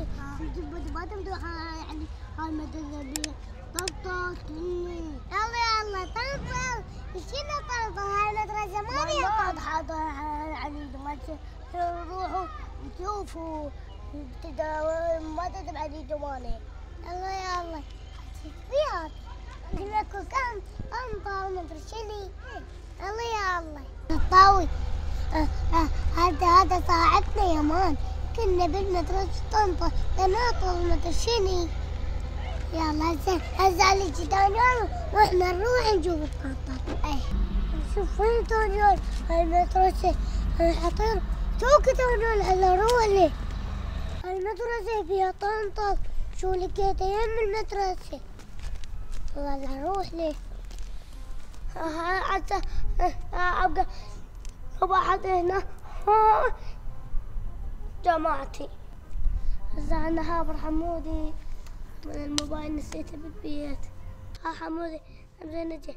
يعني هاي مدربين طبطة تنين يلا طبطة يشيلها طبطة هاي المدرسة ما بيها طبطة يعني تروحوا تشوفوا ما تتبع لي جوالي يلا يلا فيها كنا كوكان انطر مدري شلي يلا يلا طاوي هذا صاحبنا يمان كنا بالمدرسة طنطا تناطر مدري شني يلا هزع لي جدان يلا واحنا نروح نشوف الطنطا اي نشوف وين تونيول المدرسة الحطير توك تونيول هلا روح لي المدرسة فيها طنطا شو لقيت يم المدرسة والله روح لي حتى ابقى واحد هنا جماعتي هسه عندنا هابر حمودي من الموبايل نسيته بالبيت ها حمودي زين نجي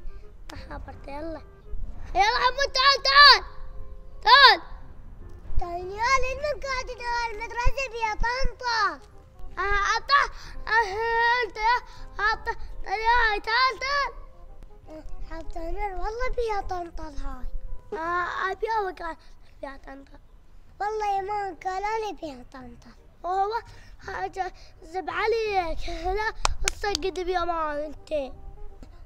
هابرته يلا يلا حمود تعال تعال تعال تعال يلا انك قاعد تدور المدرسة فيها طنطا عطا انت عطا هاي تعال تعال حط هنا والله بيها طنطا هاي ابيها وقال بيها طنطا والله يمان قال انا بيها طنطا وهو حاجة زب عليك لا تسقط بيمان انت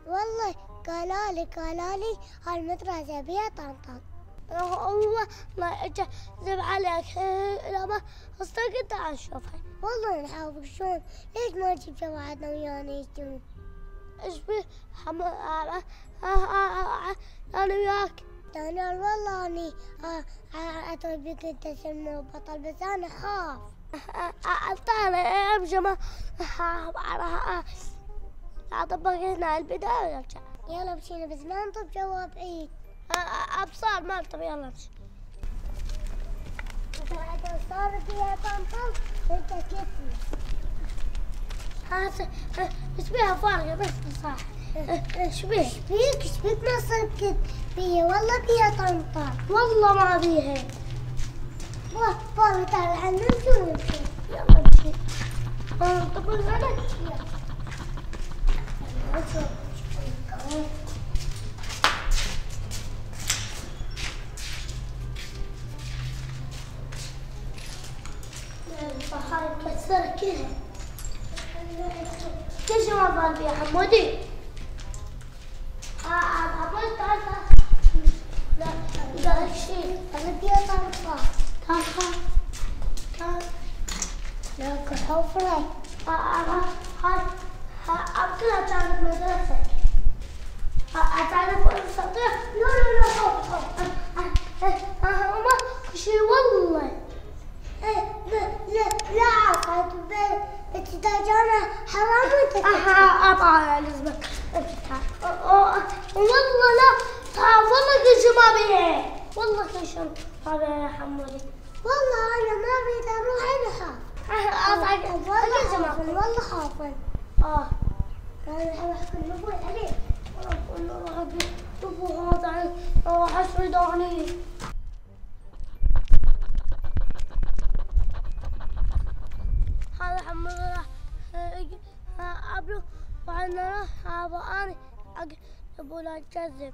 والله قالالي هاي المدرسة بيها طنطا والله ما اجى زب عليك لا ما استقيت تعال شوفها والله نحاول شلون ليش ما نجيب جماعتنا ويانا يجون ايش بيه انا وياك انا والله اني اتوقع بك انت سلمى وبطل بس انا اخاف اطالع امشي ما اطبق هنا البدايه وارجع يلا مشينا بس ما نطب جواب عيد ابصار ما طب يلا امشي طلعت صار فيها طنطا وانت كتفي ها ايش بيها فارقه بس صح ايش بيها؟ ايش بيك ما صار كتفي والله بيها طنطا والله ما بيها والله فارقه تعال عنا نمشي يلا امشي طب الغداء يلا الفخار مكسرة كلها كل شي ما ضال بيها حمودي حمودي تعال لا قالك شي انا بيها طنطا تعال لا حفرة كلها تعرف مدرسة تعرف الاساطير لا خوف ما شي والله لا عقد بتتاجرنا حرام وانت اطالع لزمك والله لا تعال والله كل شيء ما بيه والله كل شيء ما بيه يا حمودي والله انا ما اريد اروح انا خاف والله خاف انا اروح كل ابوي عليه اقول له روح ابوي هذا عليه روح اسود عليه حمودي راح أبلو وعندنا أبواني أقول لا تكذب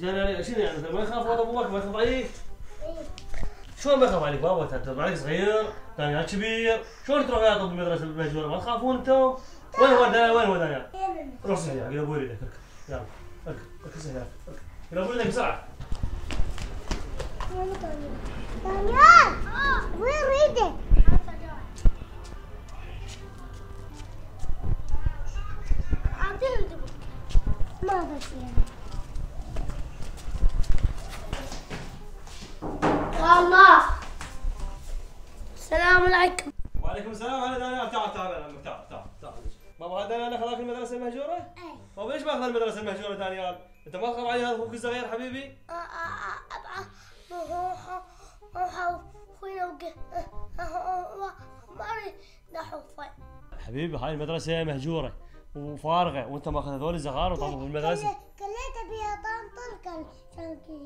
ثانية شنو يعني ما يخاف ولا ابوك ما يخاف عليك؟ شلون ما يخاف عليك بابا ترى عليك صغير ثانية كبير شلون تروح وياه طب المدرسة المهجورة ما تخافون انتم؟ وين هو ثانية؟ روح صحيح قل ابوي يريدك يلا اركب صحيح اركب قل ابوي يريدك بسرعة ثانية وين ريدك؟ ما بس يعني. الله. السلام عليكم. وعليكم السلام. هلا انا تعال بابا. هذا انا اخذك المدرسه المهجوره؟ اي بابا. ليش ما اخذ المدرسه المهجوره دانيال؟ انت ما تخاف علي هذا اخوك الصغير حبيبي؟ حبيبي هاي المدرسه مهجوره وفارغه وانت ماخذ هذول الزغار وطمهم بالمدرسه. كليتها بيها طنطل كان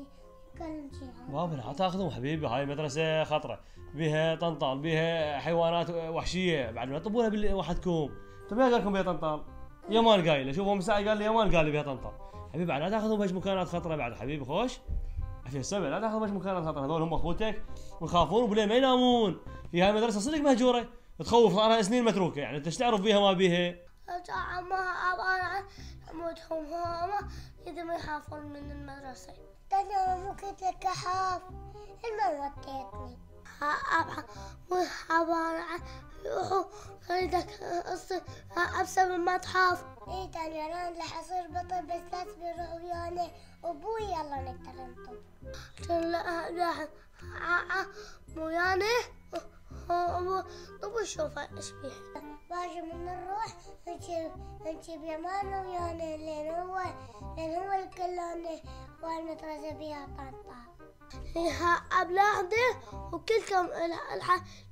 بابا لا تاخذهم حبيبي. هاي مدرسه خطره، بيها طنطال، بيها حيوانات وحشيه، بعد ما تطبونها وحدكم. طيب ايش قالكم بيها طنطال؟ يمان قايله، شوفوا من ساعه قال لي يمان قال لي بيها طنطال. حبيبي بعد لا تاخذهم بهج مكانات خطره بعد حبيبي خوش. عشان السبع لا تاخذهم بهج مكانات خطره، هذول هم اخوتك ويخافون وبالليل ما ينامون. في هاي المدرسه صدق مهجوره، تخوف، صار لها سنين متروكه، يعني انت ايش تعرف بيها ما بيها؟ اموتهم هما اذا ما يخافون من المدرسه. أنا ما كنت أخاف، ما وديتني. أبغى وحبارة روحوا خليتك أصير أبسم ما تخاف. إيه تاني أنا راح أصير بطل بس لازم يروح ويانا وأبوي يلا نقدر نطب. عشان راح ويانا طب وشوفه إيش بيه. باجي من نروح نجيب يمان ويانا لأن هو الكلاني. وانا ترى بيها طنطا بلاحظه وكلكم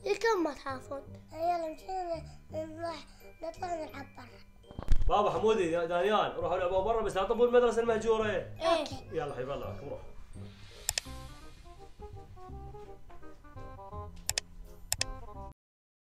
الكم ما تخافون. يلا مشينا نروح نطلع نلعب برا. بابا حمودي دانيال روحوا لعبوا برا بس لا تطبوا المدرسه المهجوره. اوكي يلا حبيب الله روح.